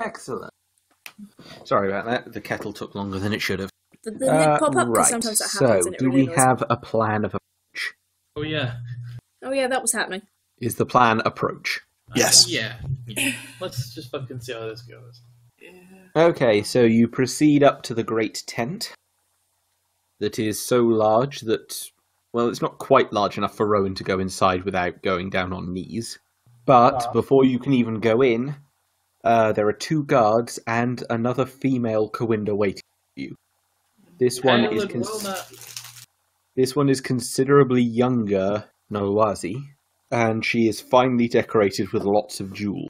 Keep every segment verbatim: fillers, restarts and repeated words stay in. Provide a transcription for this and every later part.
Excellent. Sorry about that. The kettle took longer than it should have. The, the uh, lid pop up, right. Sometimes that happens. So, and it do really we have a plan of approach? Oh yeah. Oh yeah, that was happening. Is the plan approach? Uh, yes. Yeah. yeah. Let's just fucking see how this goes. Yeah. Okay, so you proceed up to the great tent that is so large that, well, it's not quite large enough for Rowan to go inside without going down on knees. But uh, before you can even go in, uh, there are two guards and another female Kawinda waiting for you. This one is con well this one is considerably younger, Nowazi, and she is finely decorated with lots of jewels.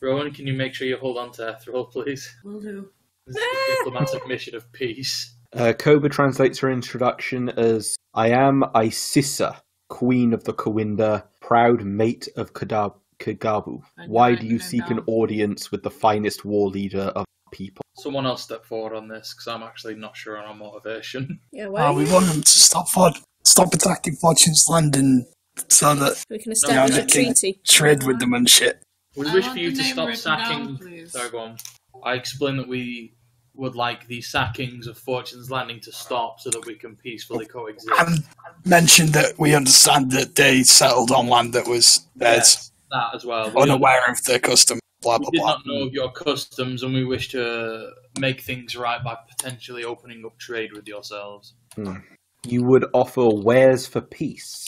Rowan, can you make sure you hold on to Ethrol, please? Will do. This is the diplomatic mission of peace. Uh, Koba translates her introduction as, I am Isissa, Queen of the Kawinda, proud mate of Kadab Kakabu. Why do you seek an audience with the finest war leader of people? Someone else step forward on this, because I'm actually not sure on our motivation. Yeah, why? Uh, we want them to stop stop attacking Fortune's Landing so that we can establish a treaty. Trade with them and shit. We wish for you to stop sacking. Down, Sorry, go on. I explained that we would like the sackings of Fortune's Landing to stop so that we can peacefully coexist. And mentioned that we understand that they settled on land that was theirs. Yeah, that as well. We unaware of their customs, blah, blah, blah. We did not know of your customs, and we wish to make things right by potentially opening up trade with yourselves. Hmm. You would offer wares for peace.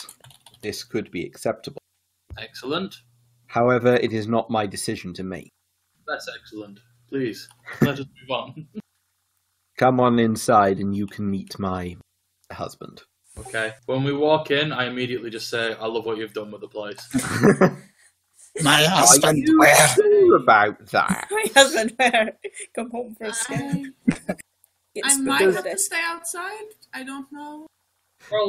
This could be acceptable. Excellent. However, it is not my decision to make. That's excellent. Please, let us move on. Come on inside and you can meet my husband. Okay. When we walk in, I immediately just say, I love what you've done with the place. My husband, where? What do you do about that? My husband, where? Come home for a second. I, I might have to stay outside. I don't know.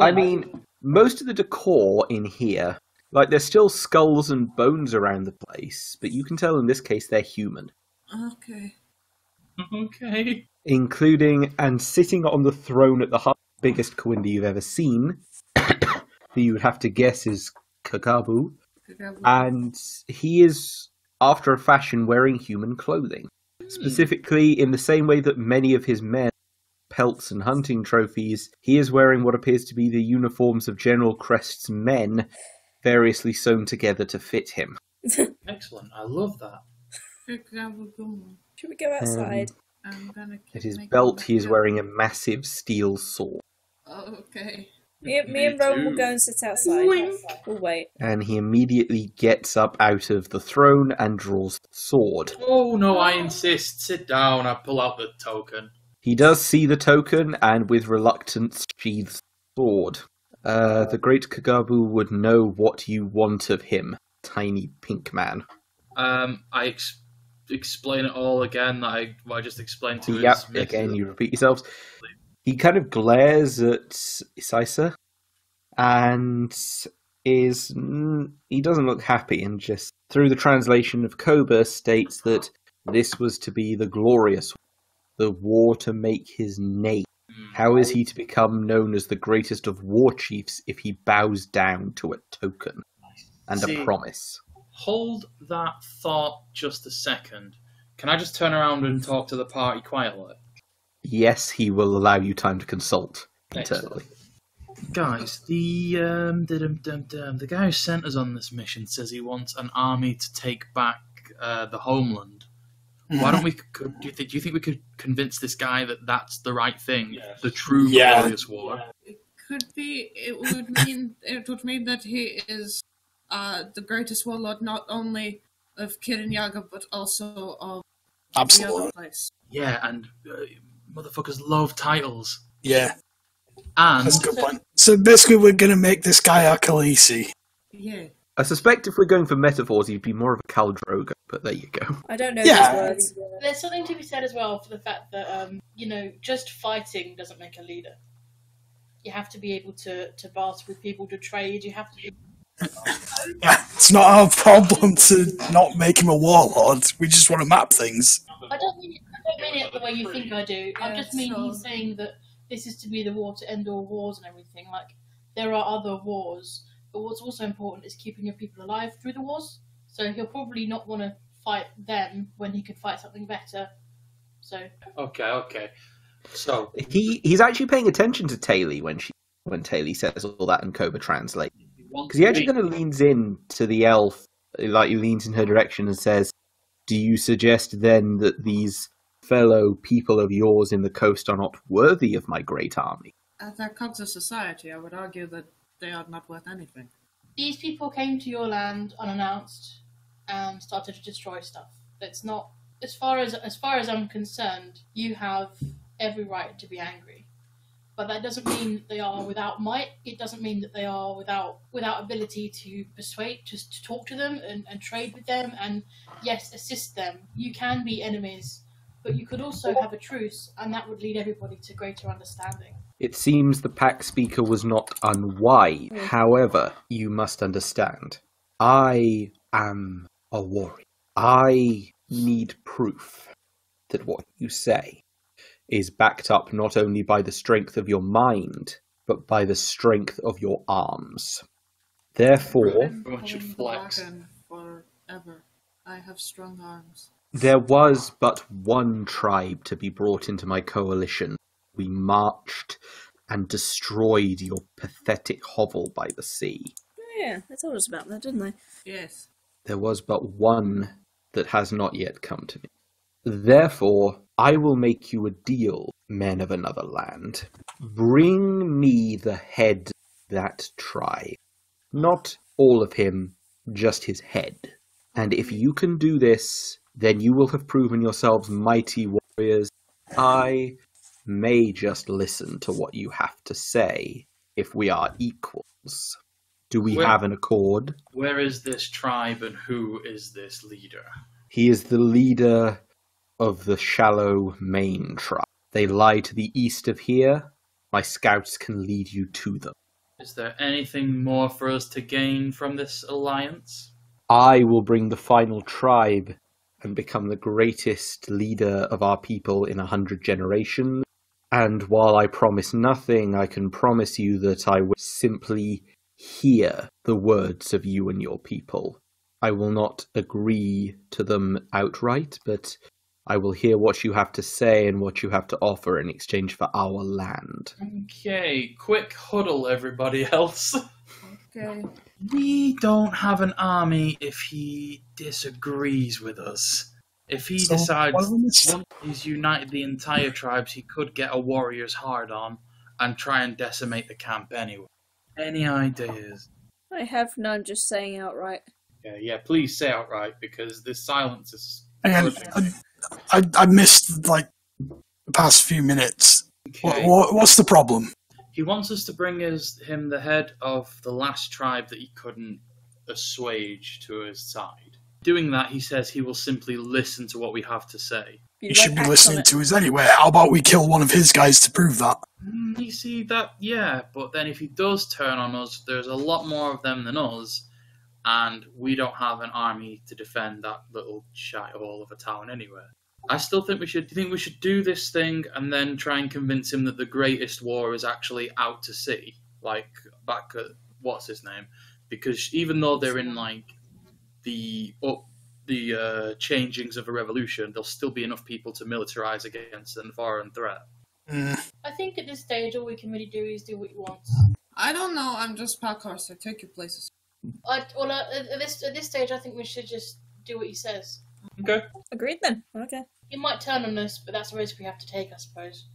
I mean, most of the decor in here... Like, there's still skulls and bones around the place, but you can tell in this case they're human. Okay. Okay. Including, and sitting on the throne at the heart of the biggest Kawinda you've ever seen, that you would have to guess is Kakabu, Kakabu. And he is, after a fashion, wearing human clothing. Mm. Specifically, in the same way that many of his men, pelts and hunting trophies, he is wearing what appears to be the uniforms of General Crest's men, variously sewn together to fit him. Excellent, I love that. Should we go outside? Um, I'm gonna at his belt, he is wearing a massive steel sword. Oh, okay. Me, me, me and Rowan will go and sit outside. Wink. We'll wait. And he immediately gets up out of the throne and draws the sword. Oh, no, I insist. Sit down, I pull out the token. He does see the token and with reluctance sheathes the sword. Uh, the great Kakabu would know what you want of him, tiny pink man. Um, I ex explain it all again, that I, well, I just explained to him. Yep, again, you repeat yourselves. He kind of glares at Isissa, and is, mm, he doesn't look happy, and just, through the translation of Koba, states that this was to be the glorious war, the war to make his name. How is he to become known as the greatest of war chiefs if he bows down to a token and See, a promise? Hold that thought just a second. Can I just turn around and talk to the party quietly? Yes, he will allow you time to consult internally. Excellent. Guys, the um, da -dum -dum -dum, the guy who sent us on this mission says he wants an army to take back uh, the homeland. Why don't we? Could, do, you think, do you think we could convince this guy that that's the right thing, yes. the true yeah. glorious war? It could be. It would mean. It would mean that he is uh, the greatest warlord, not only of Kirinyaga but also of Absolutely. the other place. Yeah, and uh, motherfuckers love titles. Yeah, and that's a good point. So basically, we're gonna make this guy our Khaleesi. Yeah. I suspect if we're going for metaphors, he'd be more of a Caldrogo, but there you go. I don't know yeah. those words. There's something to be said as well for the fact that, um, you know, just fighting doesn't make a leader. You have to be able to, to barter with people, to trade, you have to be... yeah, it's not our problem to not make him a warlord, we just want to map things. I don't mean it, I don't mean it the way you think I do, I just mean he's saying that this is to be the war to end all wars and everything, like, there are other wars. But what's also important is keeping your people alive through the wars. So he'll probably not want to fight them when he could fight something better. So okay, okay. So he he's actually paying attention to Tayley when she when Tayley says all that and Koba translates, because he actually kind of leans in to the elf, like he leans in her direction and says, "Do you suggest then that these fellow people of yours in the coast are not worthy of my great army?" As their cogs of society, I would argue that they are not worth anything. These people came to your land unannounced and started to destroy stuff. That's not, as far as as far as I'm concerned, you have every right to be angry. But that doesn't mean that they are without might. It doesn't mean that they are without without ability to persuade, to, to talk to them and, and trade with them and, yes, assist them. You can be enemies, but you could also have a truce, and that would lead everybody to greater understanding. It seems the pack speaker was not unwise. Mm. However, you must understand, I am a warrior. I need proof that what you say is backed up not only by the strength of your mind, but by the strength of your arms. Therefore, I should flex. Forever. I have strong arms. There was but one tribe to be brought into my coalition. We marched and destroyed your pathetic hovel by the sea. Yeah, they told us about that, didn't they? Yes. There was but one that has not yet come to me. Therefore, I will make you a deal, men of another land. Bring me the head of that tribe. Not all of him, just his head. And if you can do this, then you will have proven yourselves mighty warriors. I may just listen to what you have to say if we are equals. Do we where, have an accord? Where is this tribe and who is this leader? He is the leader of the shallow main tribe. They lie to the east of here. My scouts can lead you to them. Is there anything more for us to gain from this alliance? I will bring the final tribe and become the greatest leader of our people in a hundred generations. And while I promise nothing, I can promise you that I will simply hear the words of you and your people. I will not agree to them outright, but I will hear what you have to say and what you have to offer in exchange for our land. Okay, quick huddle, everybody else. Okay. We don't have an army if he disagrees with us. If he so decides once he's united the entire tribes, he could get a warrior's hard on and try and decimate the camp anyway. Any ideas? I have none, just saying outright. Yeah, yeah, please say outright, because this silence is... I, I missed, like, the past few minutes. Okay. What, what, what's the problem? He wants us to bring his, him the head of the last tribe that he couldn't assuage to his side. Doing that, he says he will simply listen to what we have to say. He should be listening to us anyway. How about we kill one of his guys to prove that? Mm, you see, that, yeah, but then if he does turn on us, there's a lot more of them than us, and we don't have an army to defend that little shite hole of a town anywhere. I still think we should. Do you think we should do this thing and then try and convince him that the greatest war is actually out to sea, like back at what's his name? Because even though they're in like the up the uh, changings of a revolution, there'll still be enough people to militarize against a foreign threat. Mm. I think at this stage, all we can really do is do what he wants. I don't know. I'm just parkour, so take your places. I, well, uh, at this at this stage, I think we should just do what he says. Okay. Agreed then. Okay. He might turn on us, but that's a risk we have to take, I suppose.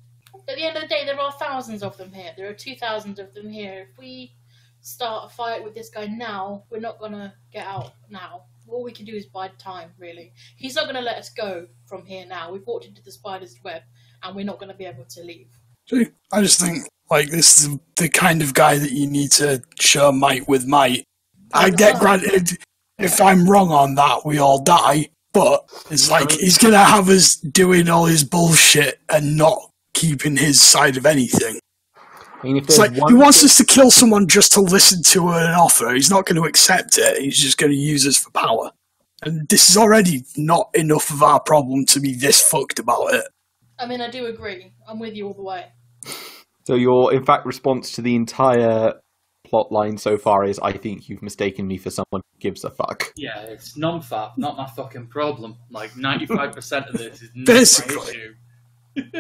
At the end of the day, there are thousands of them here. There are two thousand of them here. If we start a fight with this guy now, we're not gonna get out now. All we can do is bide time, really. He's not gonna let us go from here now. We've walked into the spider's web, and we're not gonna be able to leave. I just think, like, this is the kind of guy that you need to share might with might. I get granted, if I'm wrong on that, we all die, but it's like he's going to have us doing all his bullshit and not keeping his side of anything. I mean, if it's like, he wants us to kill someone just to listen to an offer. He's not going to accept it. He's just going to use us for power. And this is already not enough of our problem to be this fucked about it. I mean, I do agree. I'm with you all the way. So your, in fact, response to the entire plot line so far is, I think you've mistaken me for someone who gives a fuck. Yeah, it's non-fap, not my fucking problem. Like, ninety-five percent of this is not my issue. You've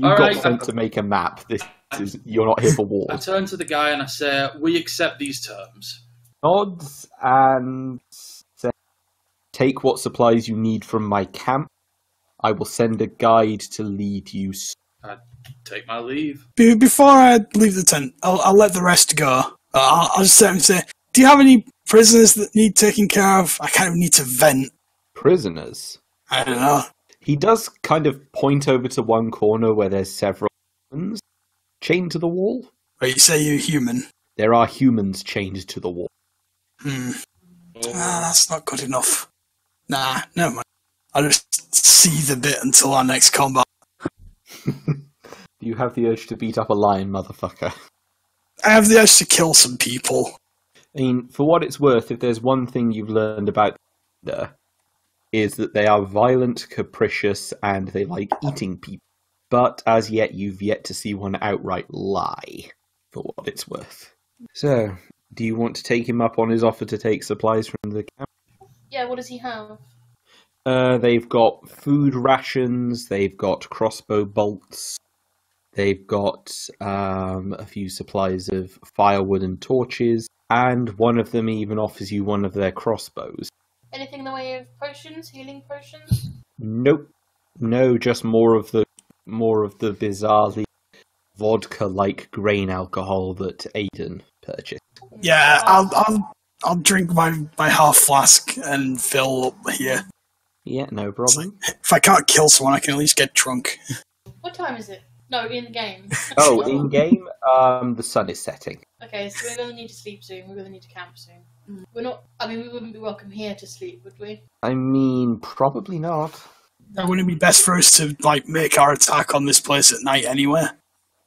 got right, sent I, to make a map. This I, is You're not here for war. I turn to the guy and I say, we accept these terms. Nods and say, take what supplies you need from my camp. I will send a guide to lead you. I take my leave. Be before I leave the tent, I'll, I'll let the rest go. Uh, I'll, I'll just sit and say, do you have any prisoners that need taking care of? I kind of need to vent. Prisoners? I don't know. He does kind of point over to one corner where there's several humans chained to the wall. Wait, you say you're human? There are humans chained to the wall. Hmm. Oh. Ah, that's not good enough. Nah, never mind. I'll just seethe a bit until our next combat. Do you have the urge to beat up a lion, motherfucker? I have the urge to kill some people. I mean, for what it's worth, if there's one thing you've learned about them, is that they are violent, capricious, and they like eating people. But as yet, you've yet to see one outright lie, for what it's worth. So, do you want to take him up on his offer to take supplies from the camp? Yeah, what does he have? Uh, they've got food rations, they've got crossbow bolts, they've got um, a few supplies of firewood and torches, and one of them even offers you one of their crossbows. Anything in the way of potions, healing potions? Nope. No, just more of the more of the bizarrely vodka-like grain alcohol that Aidan purchased. Yeah, I'll I'll I'll drink my my half flask and fill up here. Yeah, no problem. If I can't kill someone, I can at least get drunk. What time is it? No, in the game. Oh, in game, um, the sun is setting. Okay, so we're going to need to sleep soon. We're going to need to camp soon. We're not, I mean, we wouldn't be welcome here to sleep, would we? I mean, probably not. Wouldn't it be best for us to, like, make our attack on this place at night anywhere?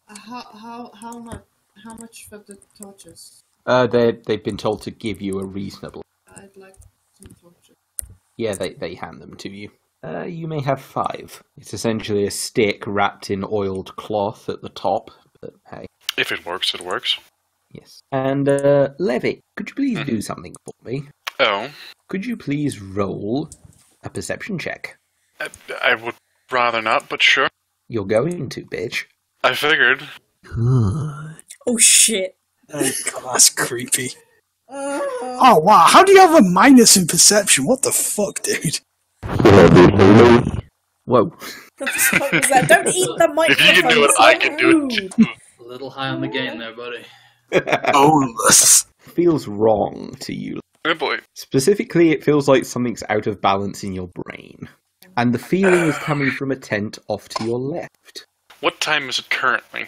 Uh, how, how, how much, how much for the torches? Uh, they, they've been told to give you a reasonable. I'd like some torches. Yeah, they, they hand them to you. Uh, you may have five. It's essentially a stick wrapped in oiled cloth at the top, but hey. If it works, it works. Yes. And, uh, Levi, could you please mm. do something for me? Oh. Could you please roll a perception check? I, I would rather not, but sure. You're going to, bitch. I figured. Good. Oh, shit. Oh, God, that's creepy. Uh, oh, wow. How do you have a minus in perception? What the fuck, dude? Whoa. What the fuck was that? Don't eat the microphone. If you can do it, I can do it too. A little high on the game there, buddy. Oh, this feels wrong to you. Oh boy. Specifically, it feels like something's out of balance in your brain. And the feeling uh, is coming from a tent off to your left. What time is it currently?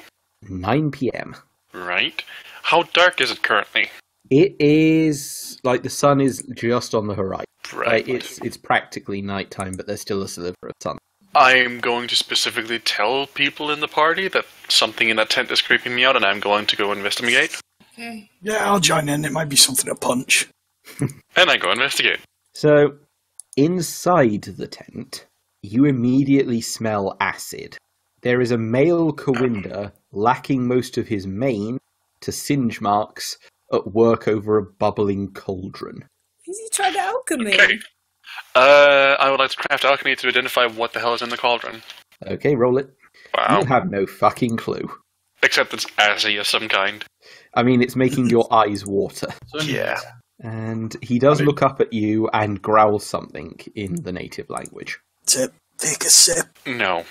nine p m Right. How dark is it currently? It is... like, the sun is just on the horizon. Right. Like, it's, it's practically nighttime, but there's still a sliver of sun. I'm going to specifically tell people in the party that something in that tent is creeping me out, and I'm going to go investigate. Okay. Yeah, I'll join in. It might be something to punch. And I go investigate. So, inside the tent, you immediately smell acid. There is a male Kawinda, lacking most of his mane, to singe marks, at work over a bubbling cauldron. Has he tried alchemy? Okay. Uh, I would like to craft alchemy to identify what the hell is in the cauldron. Okay, roll it. Wow. You have no fucking clue. Except it's acid of some kind. I mean, it's making your eyes water. Yeah. And he does I mean, look up at you and growls something in the native language. Tip, take a sip. No.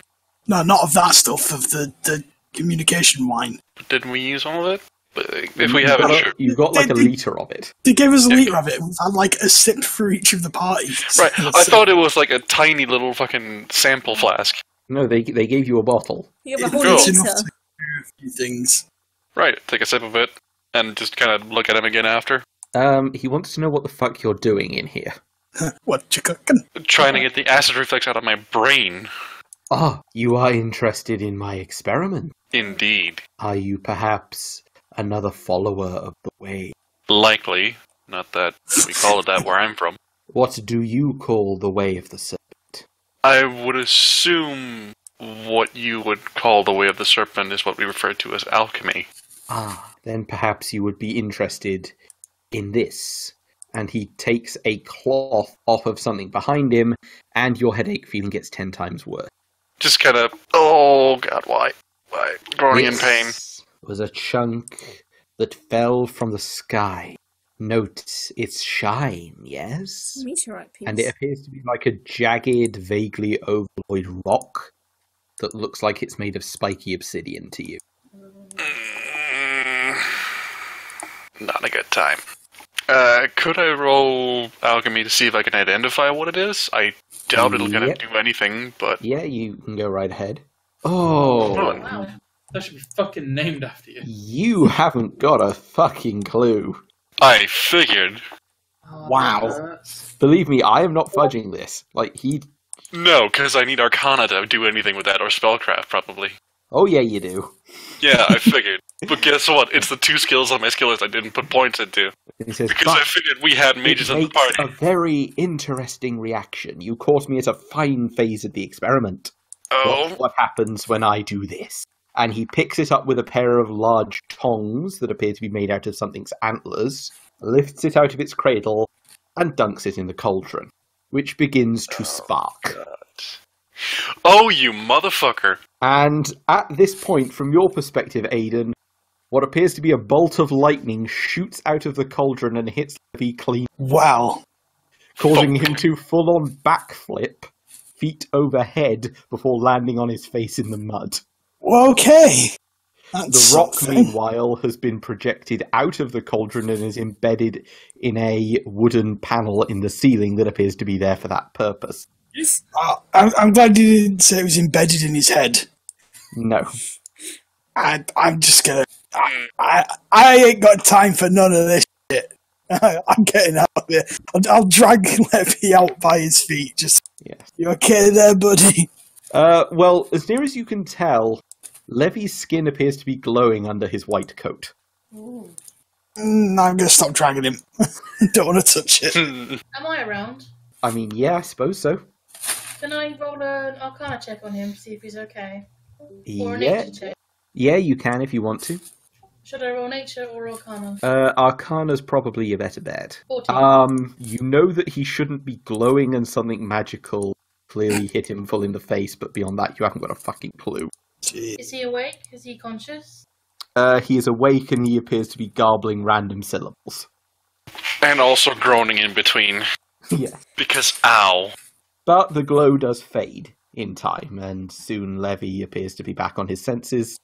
No, not of that stuff, of the, the communication wine. But didn't we use all of it? If we have it, sure. You got like they, a litre of it. They gave us a yeah. litre of it. We've had like a sip for each of the parties. Right, I sip. thought it was like a tiny little fucking sample flask. No, they they gave you a bottle. You have a whole litre. Enough to do a few things. Right, take a sip of it, and just kind of look at him again after. Um, he wants to know what the fuck you're doing in here. What you cooking? Trying to get the acid reflex out of my brain. Ah, you are interested in my experiment. Indeed. Are you perhaps... another follower of the way? Likely. Not that we call it that where I'm from. What do you call the way of the serpent? I would assume what you would call the way of the serpent is what we refer to as alchemy. Ah, then perhaps you would be interested in this. And he takes a cloth off of something behind him, and your headache feeling gets ten times worse. Just kind of, oh god, why? Why? Groaning in pain. This was a chunk that fell from the sky. Note its shine, yes? Meteorite piece. And it appears to be like a jagged, vaguely ovoid rock that looks like it's made of spiky obsidian to you. Mm, not a good time. Uh, could I roll alchemy to see if I can identify what it is? I doubt it'll yep. gonna do anything, but... Yeah, you can go right ahead. Oh! Oh wow. That should be fucking named after you. You haven't got a fucking clue. I figured. Wow. Believe me, I am not fudging this. Like, he... No, because I need Arcana to do anything with that, or Spellcraft, probably. Oh, yeah, you do. Yeah, I figured. But guess what? It's the two skills on my skill list I didn't put points into. Says, because I figured we had mages on the party. A very interesting reaction. You caught me at a fine phase of the experiment. Oh. What, what happens when I do this? And he picks it up with a pair of large tongs that appear to be made out of something's antlers, lifts it out of its cradle, and dunks it in the cauldron, which begins to spark. Oh, God. Oh, you motherfucker! And at this point, from your perspective, Aidan, what appears to be a bolt of lightning shoots out of the cauldron and hits Levi clean. Wow! Causing Fuck. him to full-on backflip, feet overhead, before landing on his face in the mud. Okay! That's the rock, something. Meanwhile, has been projected out of the cauldron and is embedded in a wooden panel in the ceiling that appears to be there for that purpose. Yes. Uh, I'm, I'm glad you didn't say it was embedded in his head. No. I, I'm just gonna... I, I, I ain't got time for none of this shit. I'm getting out of here. I'll, I'll drag Levi out by his feet. Just, yes. You okay there, buddy? Uh, well, as near as you can tell, Levi's skin appears to be glowing under his white coat. Ooh. Mm, I'm going to stop dragging him. Don't want to touch it. Am I around? I mean, yeah, I suppose so. Can I roll an Arcana check on him to see if he's okay? Or a yeah. nature check? Yeah, you can if you want to. Should I roll nature or Arcana? Uh, Arcana's probably your better bet. fourteen. Um, you know that he shouldn't be glowing and something magical clearly hit him full in the face, but beyond that, you haven't got a fucking clue. Is he awake? Is he conscious? Uh, he is awake, and he appears to be garbling random syllables. And also groaning in between. Yeah. Because, ow. But the glow does fade in time, and soon Levi appears to be back on his senses,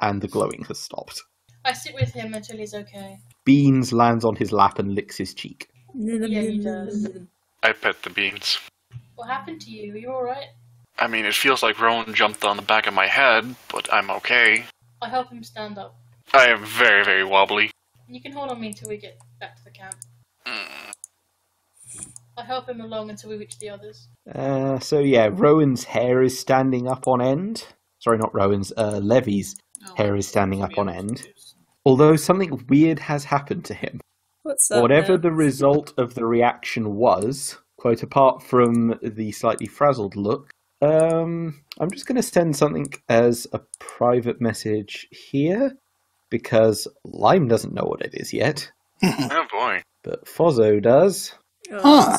and the glowing has stopped. I sit with him until he's okay. Beans lands on his lap and licks his cheek. Yeah, he does. I pet the beans. What happened to you? Are you alright? I mean, it feels like Rowan jumped on the back of my head, but I'm okay. I'll help him stand up. I am very, very wobbly. You can hold on me until we get back to the camp. Mm. I'll help him along until we reach the others. Uh, so yeah, Rowan's hair is standing up on end. Sorry, not Rowan's, uh, Levi's oh, hair is standing up on end. Although something weird has happened to him. What's that? Whatever the result of the reaction was... Quote, apart from the slightly frazzled look, um, I'm just going to send something as a private message here, because Lime doesn't know what it is yet. Oh, boy. But Fozzo does. Oh, huh.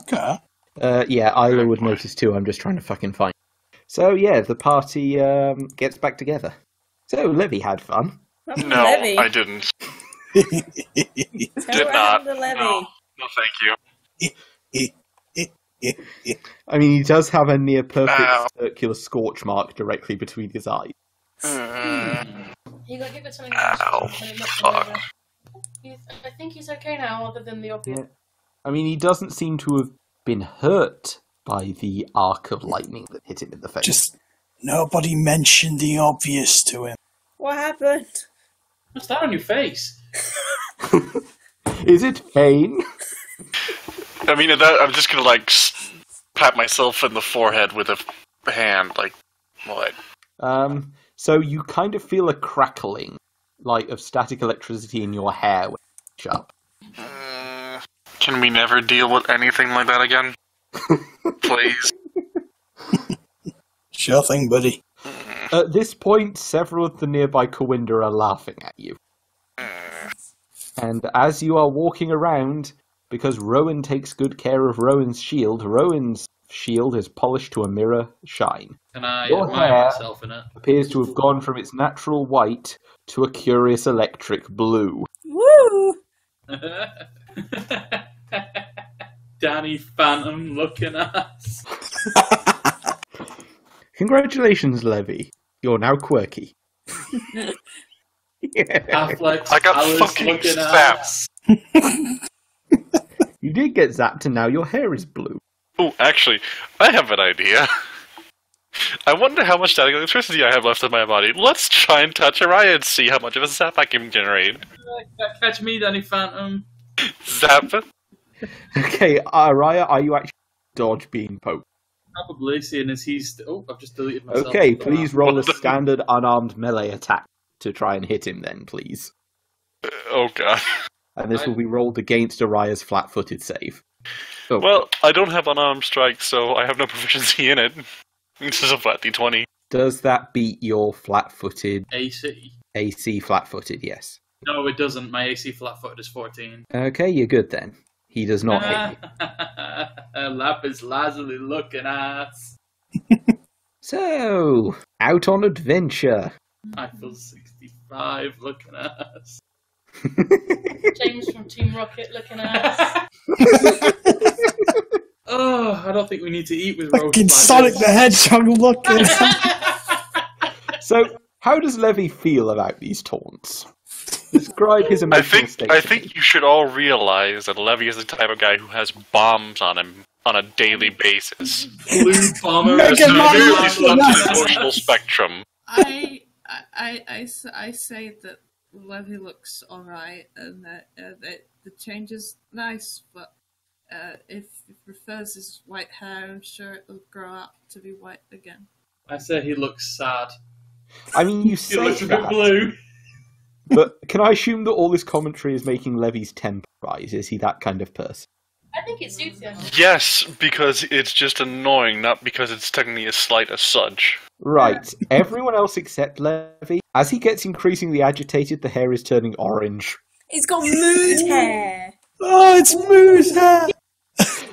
Okay. Uh, yeah, Isla would notice, too. I'm just trying to fucking find it. So, yeah, the party um, gets back together. So, Levi had fun. Probably no, Levi. I didn't. Did not. No. no, thank you. I mean, he does have a near-perfect Ow. circular scorch mark directly between his eyes. Uh, you gotta give it something Ow, fuck. He's, I think he's okay now, other than the obvious. Yeah. I mean, he doesn't seem to have been hurt by the arc of lightning that hit him in the face. Just nobody mentioned the obvious to him. What happened? What's that on your face? Is it pain? I mean, that, I'm just gonna, like, pat myself in the forehead with a hand, like, what? Um, so you kind of feel a crackling, like, of static electricity in your hair when you catch up. Uh, can we never deal with anything like that again? Please. Sure thing, buddy. At this point, several of the nearby Kawinda are laughing at you. And as you are walking around, because Rowan takes good care of Rowan's shield, Rowan's shield is polished to a mirror shine. Can I Your admire hair myself in it? Appears to have gone from its natural white to a curious electric blue. Woo! Danny Phantom looking at us. Congratulations, Levi. You're now quirky. Yeah. Affleck, I got Alice fucking zaps. You did get zapped and now your hair is blue. Oh, actually, I have an idea. I wonder how much static electricity I have left in my body. Let's try and touch Araya and see how much of a zap I can generate. Catch me, Danny Phantom. Zap. Okay, Araya, are you actually dodge being poked? Probably, seeing as he's... Oh, I've just deleted myself. Okay, please roll a standard unarmed melee attack to try and hit him then, please. Uh, oh, God. And this I... will be rolled against Araya's flat-footed save. Oh. Well, I don't have unarmed strike, so I have no proficiency in it. This is a flat d twenty. Does that beat your flat-footed... A C? A C flat-footed, yes. No, it doesn't. My A C flat-footed is fourteen. Okay, you're good then. He does not hit you. Lapis lazuli looking ass. So, out on adventure. I feel sixty-five looking ass. James from Team Rocket looking ass. Oh, I don't think we need to eat with Rowan. Fucking Sonic the Hedgehog looking. So, how does Levi feel about these taunts? Describe his emotional I think state I think you should all realize that Levi is the type of guy who has bombs on him on a daily basis. Blue bomber is on the emotional spectrum. I, I, I, I say that Levi looks alright, and that, uh, that the change is nice, but uh, if it prefers his white hair, I'm sure it'll grow up to be white again. I say he looks sad. I mean, you say he looks a bit blue. But can I assume that all this commentary is making Levi's temper rise? Is he that kind of person? I think it suits him. Yes, because it's just annoying, not because it's technically as slight as such. Right. Everyone else except Levi. As he gets increasingly agitated, the hair is turning orange. It's got mood hair. Oh, it's mood hair.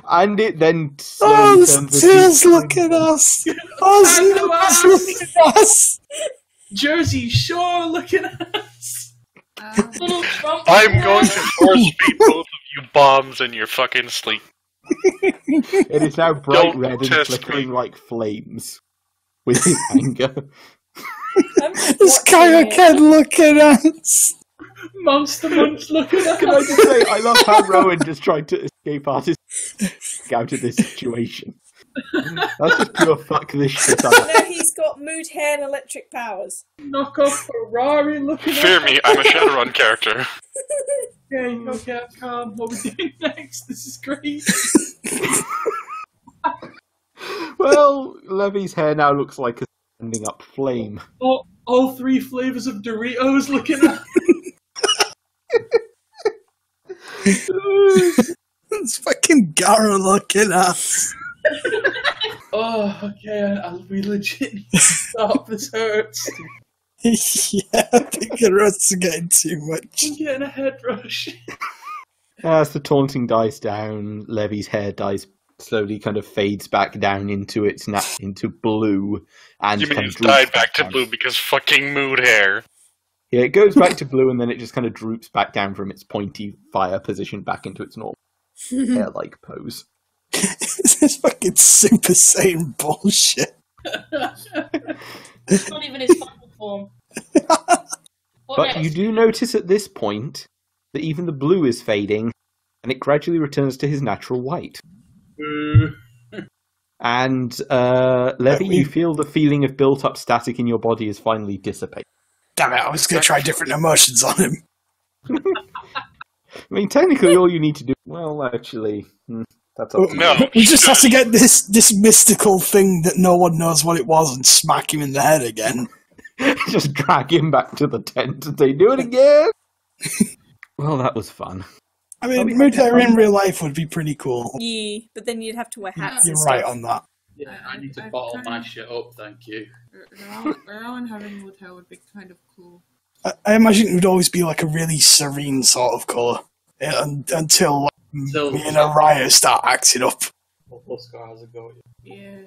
And it then slowly oh, turns into... Oh, tears look at us. Oh, look at us. Jersey Shore looking at us. Um, I'm going to force feed both of you bombs in your fucking sleep. It is now bright Don't red and flickering me. like flames with his anger. This Kaioken looking at us. Monster Munch looking at us. Can I just say, I love how Rowan just tried to escape artists out of this situation. That's just pure fuck this shit up. No, he's got mood hair and electric powers. Knock off Ferrari looking Fear at me, I'm a Shadowrun character. Okay, okay, I'm calm. What are we doing next? This is great. Well, Levi's hair now looks like a standing up flame. All, all three flavours of Doritos looking at It's fucking Gara looking at us. Oh, okay, I, I, we legit need to stop, this hurts. Yeah, I think the rush is getting too much. I'm getting a head rush. As the taunting dies down, Levi's hair dies slowly, kind of fades back down into its nap, into blue. And you mean it's died back, back to blue because fucking mood hair. Yeah, it goes back to blue and then it just kind of droops back down from its pointy fire position back into its normal hair-like pose. This is fucking Super Saiyan bullshit. It's not even his final form. But you do notice at this point that even the blue is fading, and it gradually returns to his natural white. And, uh, Levi, you feel the feeling of built-up static in your body is finally dissipating. Damn it, I was going to try different emotions on him. I mean, technically, all you need to do... Well, actually... Hmm. That's all. No, we just have to get this this mystical thing that no one knows what it was and smack him in the head again. Just drag him back to the tent and say, do it again! Well, that was fun. I mean, mood hair in real life would be pretty cool. Yeah, but then you'd have to wear hats. You're right on that. Yeah, I need to bottle my shit up, thank you. Rowan having mood hair would be kind of cool. I, I imagine it would always be like a really serene sort of colour, yeah, and, until like, until me and Araya start acting up. Yeah.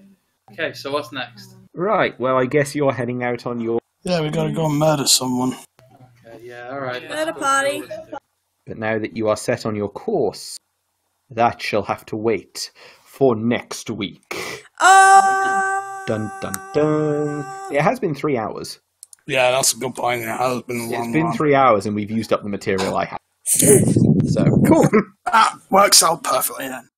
Okay, so what's next? Right, well, I guess you're heading out on your... Yeah, we gotta go and murder someone. Okay, yeah, alright. Murder party. But now that you are set on your course, that shall have to wait for next week. Oh! Dun, dun, dun. It has been three hours. Yeah, that's a good point. It has been a long It's been long. three hours and we've used up the material I have. So, cool. That works out perfectly then.